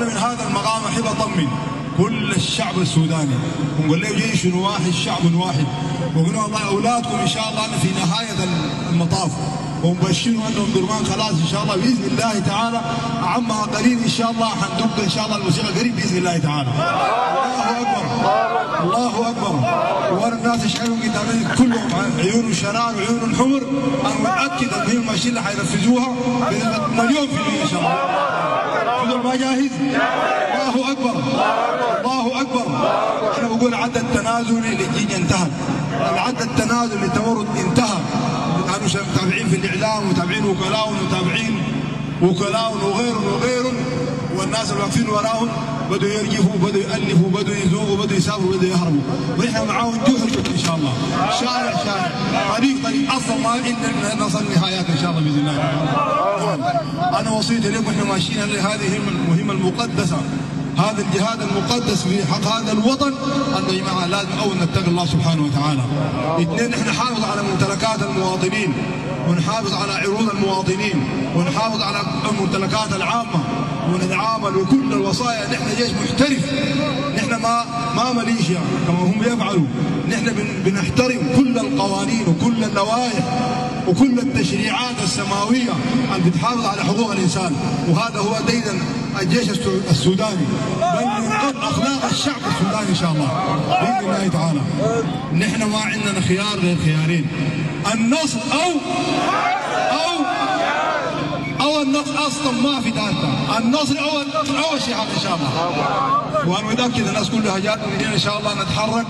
وانا من هذا المقام احب اطمن كل الشعب السوداني ونقول له جيش واحد شعب واحد، وقول لهم والله اولادكم ان شاء الله في نهايه المطاف، ومبشروا انهم درمان خلاص ان شاء الله باذن الله تعالى، عمها قليل ان شاء الله حندق ان شاء الله الموسيقى قريب باذن الله تعالى. الله اكبر الله اكبر. وانا الناس يشعروا قدامي كلهم عيون شرار وعيون حمر، انا متاكد ان هي المشي اللي حينفذوها مليون في المية ان شاء الله. الحضور ما جاهز؟ الله اكبر الله اكبر. انا بقول عد التنازل للجين انتهى، العد التنازل للتورط انتهى. كانوا متابعين في الاعلام ومتابعين وكلاء ومتابعين وكلاء وغيرهم وغيرهم، والناس اللي واقفين وراهم بدوا يرجفوا بدوا يالفوا بدوا يذوقوا بدوا يسافروا بدوا يهربوا، ونحن معاهم جهد ان شاء الله، شارع شارع طريق طريق، اصلا ما ان نصل نهايات ان شاء الله باذن الله تعالى. انا وصيت لكم احنا ماشيين لهذه المهمه المقدسه، هذا الجهاد المقدس في حق هذا الوطن، أن يا جماعة لازم أول نتقي الله سبحانه وتعالى. اثنين، نحن نحافظ على ممتلكات المواطنين، ونحافظ على عروض المواطنين، ونحافظ على الممتلكات العامة، ونتعامل وكل الوصايا. نحن جيش محترف، نحن ما مليشيا كما هم يفعلوا، نحن بنحترم كل القوانين وكل اللوائح وكل التشريعات السماوية اللي بتحافظ على حقوق الإنسان، وهذا هو ديدن الجيش السوداني، بل من أخلاق الشعب السوداني إن شاء الله بإذن الله تعالى. نحن ما عندنا خيار غير خيارين، النصر أو النصر، أصلا ما في ثالثة، النصر أو النصر أو الشعب إن شاء الله. وأنا متأكد الناس كلها جات من إن شاء الله نتحرك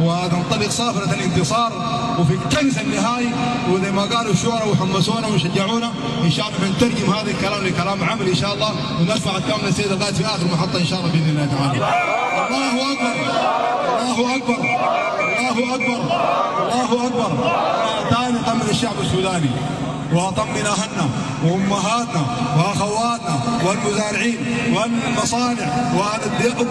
وتنطلق صافرة الانتصار وفي الكنز النهائي، وزي ما قالوا الشعراء وحمسونا وشجعونا ان شاء الله بنترجم هذا الكلام لكلام عملي ان شاء الله، ونرفع الكلام للسيد القائد في اخر محطة ان شاء الله باذن الله تعالى. الله اكبر الله اكبر الله اكبر الله اكبر. ثاني طمن الشعب السوداني واطمن اهلنا وامهاتنا واخواتنا والمزارعين والمصانع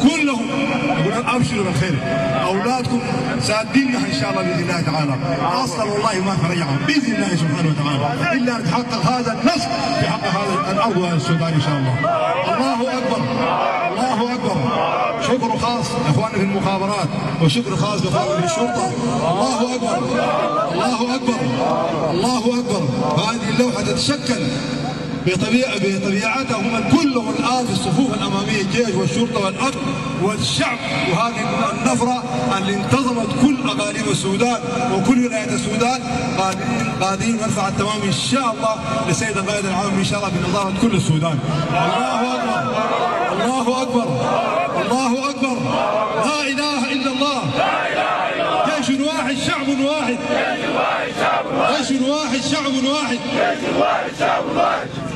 كلهم، يقولون ابشروا بالخير، اولادكم ساديننا ان شاء الله باذن الله تعالى، اصلا والله ما ترجعهم باذن الله سبحانه وتعالى، الا نتحقق هذا النصر في حق هذا الارض وهذا السودان ان شاء الله. الله اكبر الله اكبر. شكر خاص لاخواننا في المخابرات، وشكر خاص لاخواننا في الشرطه. الله اكبر الله اكبر الله اكبر. هذه اللوحه تتشكل بطبيعتها هم كلهم الان في الصفوف الاماميه، الجيش والشرطه والامن والشعب، وهذه النفره اللي انتظمت كل اقاليم السودان وكل ولايات السودان قادرين نرفع التمام ان شاء الله للسيد القائد العام ان شاء الله بنظاره كل السودان. الله اكبر الله اكبر الله اكبر. لا اله الا الله، جيش واحد شعب واحد، جيش واحد شعب واحد، جيش واحد شعب واحد.